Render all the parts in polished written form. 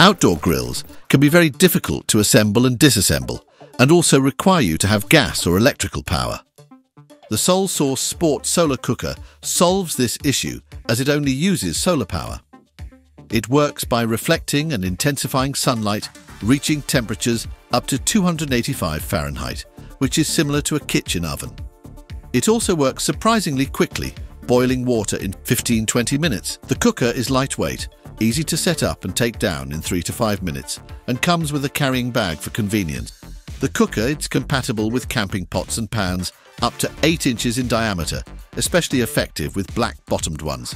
Outdoor grills can be very difficult to assemble and disassemble, and also require you to have gas or electrical power. The SolSource Sport Solar Cooker solves this issue as it only uses solar power. It works by reflecting and intensifying sunlight, reaching temperatures up to 285 Fahrenheit, which is similar to a kitchen oven. It also works surprisingly quickly, boiling water in 15–20 minutes. The cooker is lightweight, easy to set up and take down in 3 to 5 minutes, and comes with a carrying bag for convenience. The cooker is compatible with camping pots and pans up to 8 inches in diameter, especially effective with black-bottomed ones.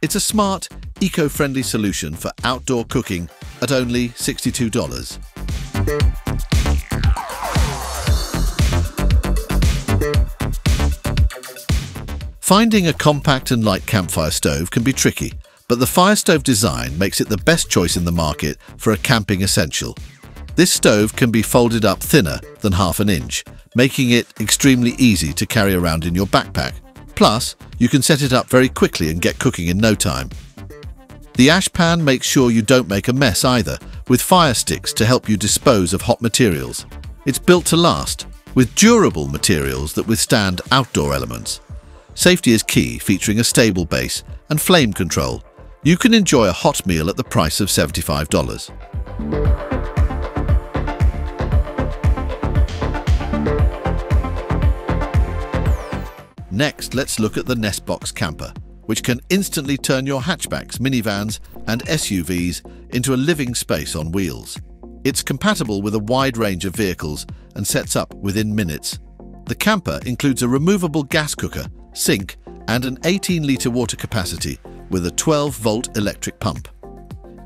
It's a smart, eco-friendly solution for outdoor cooking at only $62. Finding a compact and light campfire stove can be tricky, but the Firestove design makes it the best choice in the market for a camping essential. This stove can be folded up thinner than ½ inch, making it extremely easy to carry around in your backpack. Plus, you can set it up very quickly and get cooking in no time. The ash pan makes sure you don't make a mess either, with fire sticks to help you dispose of hot materials. It's built to last, with durable materials that withstand outdoor elements. Safety is key, featuring a stable base and flame control. You can enjoy a hot meal at the price of $75. Next, let's look at the Nestbox camper, which can instantly turn your hatchbacks, minivans, and SUVs into a living space on wheels. It's compatible with a wide range of vehicles and sets up within minutes. The camper includes a removable gas cooker, sink, and an 18-litre water capacity with a 12-volt electric pump.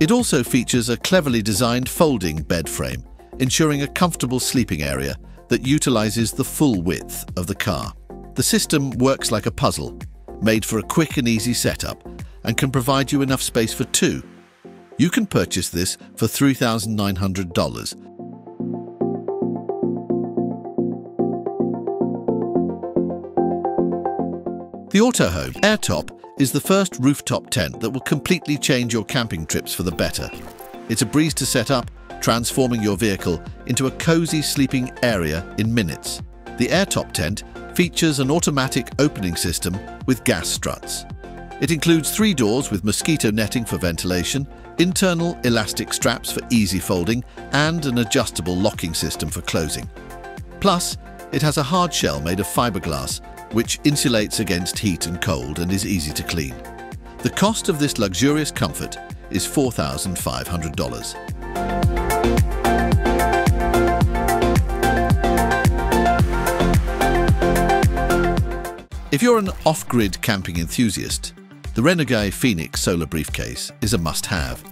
It also features a cleverly designed folding bed frame, ensuring a comfortable sleeping area that utilizes the full width of the car. The system works like a puzzle, made for a quick and easy setup, and can provide you enough space for 2. You can purchase this for $3,900. The AUTOHOME Airtop is the first rooftop tent that will completely change your camping trips for the better. It's a breeze to set up, transforming your vehicle into a cozy sleeping area in minutes. The Airtop tent features an automatic opening system with gas struts. It includes 3 doors with mosquito netting for ventilation, internal elastic straps for easy folding, and an adjustable locking system for closing. Plus, it has a hard shell made of fiberglass, which insulates against heat and cold and is easy to clean. The cost of this luxurious comfort is $4,500. If you're an off-grid camping enthusiast, the Renogy Phoenix Solar Briefcase is a must-have.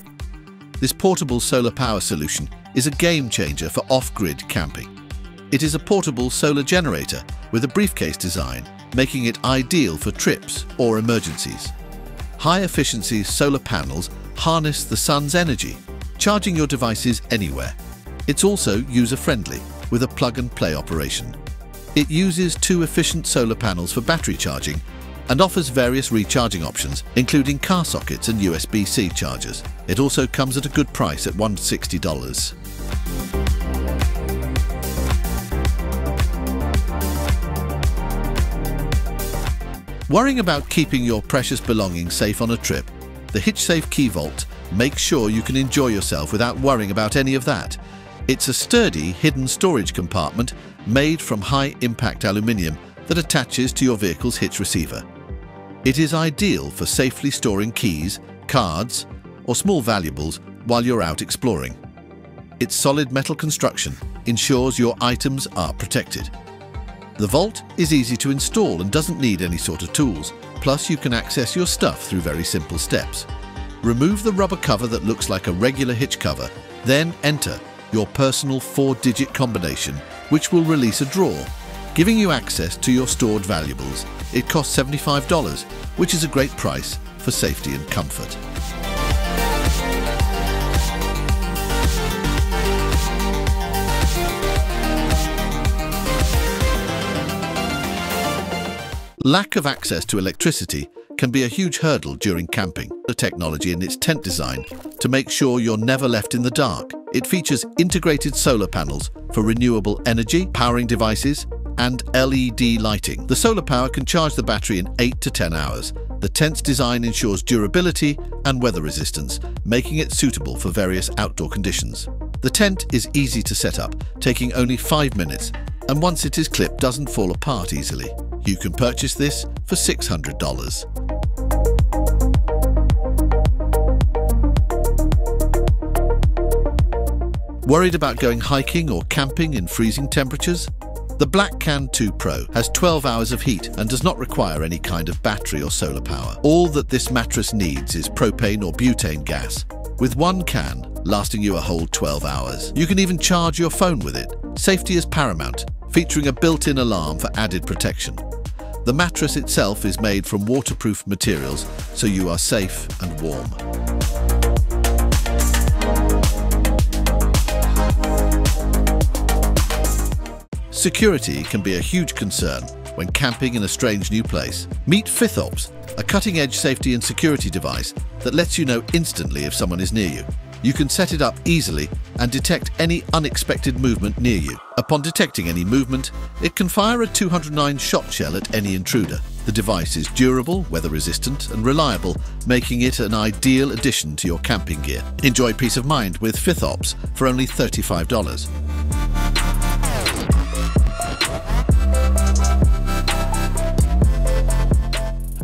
This portable solar power solution is a game-changer for off-grid camping. It is a portable solar generator with a briefcase design, making it ideal for trips or emergencies. High-efficiency solar panels harness the sun's energy, charging your devices anywhere. It's also user-friendly, with a plug-and-play operation. It uses 2 efficient solar panels for battery charging and offers various recharging options, including car sockets and USB-C chargers. It also comes at a good price at $160. Worrying about keeping your precious belongings safe on a trip? The HitchSafe Key Vault makes sure you can enjoy yourself without worrying about any of that. It's a sturdy, hidden storage compartment made from high-impact aluminium that attaches to your vehicle's hitch receiver. It is ideal for safely storing keys, cards, or small valuables while you're out exploring. Its solid metal construction ensures your items are protected. The vault is easy to install and doesn't need any sort of tools. Plus, you can access your stuff through very simple steps. Remove the rubber cover that looks like a regular hitch cover, then enter your personal 4-digit combination, which will release a drawer, giving you access to your stored valuables. It costs $75, which is a great price for safety and comfort. Lack of access to electricity can be a huge hurdle during camping. The technology in its tent design to make sure you're never left in the dark. It features integrated solar panels for renewable energy, powering devices, and LED lighting. The solar power can charge the battery in 8 to 10 hours. The tent's design ensures durability and weather resistance, making it suitable for various outdoor conditions. The tent is easy to set up, taking only 5 minutes, and once it is clipped, doesn't fall apart easily. You can purchase this for $600. Worried about going hiking or camping in freezing temperatures? The BLACKCAN Ⅱ Pro has 12 hours of heat and does not require any kind of battery or solar power. All that this mattress needs is propane or butane gas, with one can lasting you a whole 12 hours. You can even charge your phone with it. Safety is paramount, featuring a built-in alarm for added protection. The mattress itself is made from waterproof materials, so you are safe and warm. Security can be a huge concern when camping in a strange new place. Meet FITH-OPS, a cutting-edge safety and security device that lets you know instantly if someone is near you. You can set it up easily and detect any unexpected movement near you. Upon detecting any movement, it can fire a 209 shot shell at any intruder. The device is durable, weather-resistant, and reliable, making it an ideal addition to your camping gear. Enjoy peace of mind with FITH-OPS for only $35.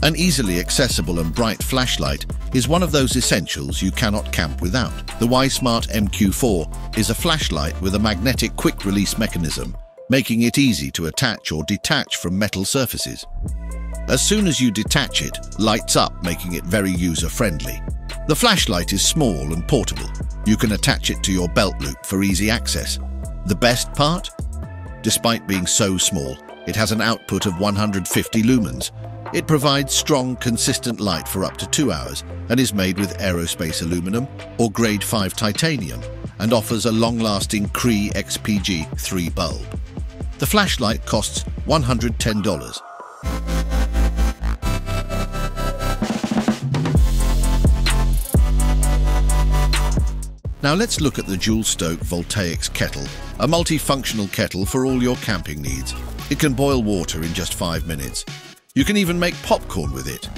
An easily accessible and bright flashlight is one of those essentials you cannot camp without. The YSMART MQ4 is a flashlight with a magnetic quick-release mechanism, making it easy to attach or detach from metal surfaces. As soon as you detach it, lights up, making it very user-friendly. The flashlight is small and portable. You can attach it to your belt loop for easy access. The best part? Despite being so small, it has an output of 150 lumens. It provides strong, consistent light for up to 2 hours and is made with aerospace aluminum or grade 5 titanium and offers a long-lasting Cree XPG 3 bulb. The flashlight costs $110. Now let's look at the Joulle Stoke Voltaics Kettle, a multifunctional kettle for all your camping needs. It can boil water in just 5 minutes. You can even make popcorn with it.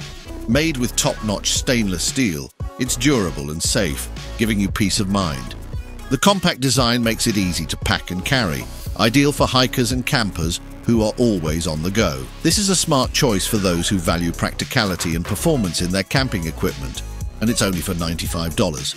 Made with top-notch stainless steel, it's durable and safe, giving you peace of mind. The compact design makes it easy to pack and carry, ideal for hikers and campers who are always on the go. This is a smart choice for those who value practicality and performance in their camping equipment, and it's only for $95.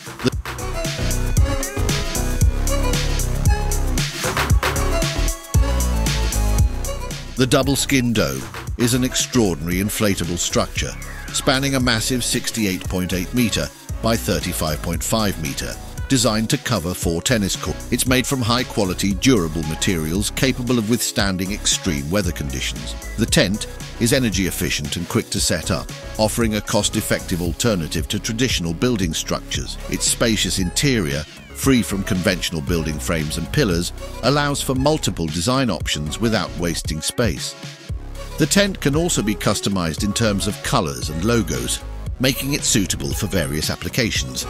The Double Skin Dome is an extraordinary inflatable structure, spanning a massive 68.8 meter by 35.5 meter, designed to cover 4 tennis courts. It's made from high-quality, durable materials capable of withstanding extreme weather conditions. The tent is energy efficient and quick to set up, offering a cost-effective alternative to traditional building structures. Its spacious interior, free from conventional building frames and pillars, allows for multiple design options without wasting space. The tent can also be customized in terms of colors and logos, making it suitable for various applications.